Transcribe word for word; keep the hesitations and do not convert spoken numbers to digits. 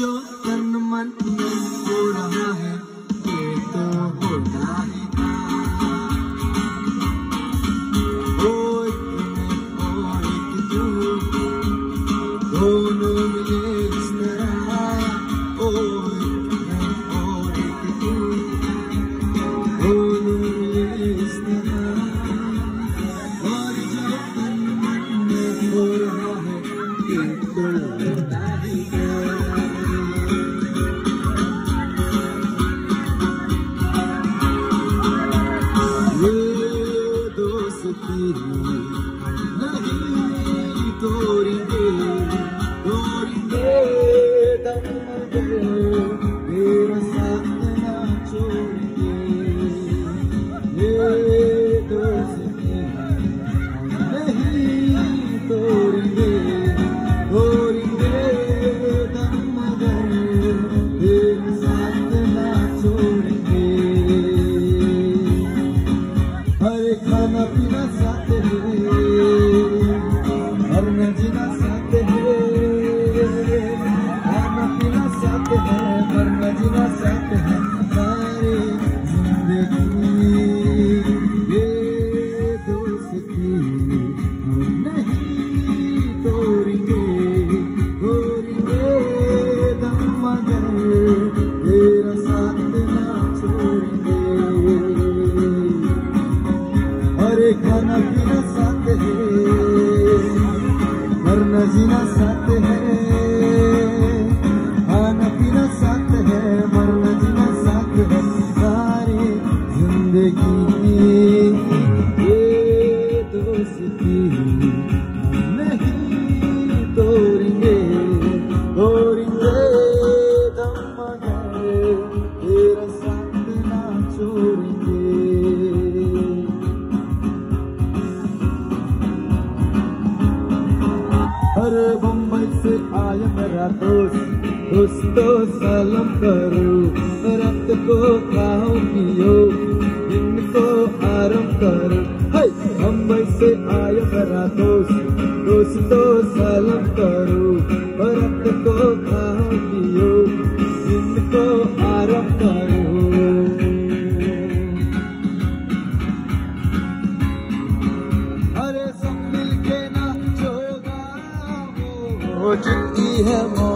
जो तन मन में हो रहा है ये तो होना है ओ दोनों मिले इस तरह ओ दोनों मिले इस तरह और जो तन मन में हो रहा है ये तो होना है नहीं तोरी दे तोरी दे दम दे मेरा साथ ना छोड़ दे ये दोस्ती नहीं तोरी दे तोरी दे दम दे मेरा साथ ना छोड़ दे हरे खाना पीना साथ जीना साथ है खाना पीना साथ है मरना जीना साथ है सारी जिंदगी ये दोस्ती नहीं तोड़ेंगे तोड़ेंगे दम मगर तेरा साथ ना छोड़ेंगे अरे खाना पीना साथ है जीना साथ है खाना पीना साथ है मरना जीना साथ है सारी जिंदगी ये दोस्ती नहीं तोड़ेंगे तोड़ेंगे दम मगर तेरा साथ ना छोड़ेंगे अरे बम्बई से आया मेरा दोस्त दोस्तों सलाम करो रात को खाओ पियो दिन को आराम करो हे बम्बई से आया मेरा दोस्त दोस्तों सलाम करो रात को खाओ पियो दिन को आराम करो जिंदगी है।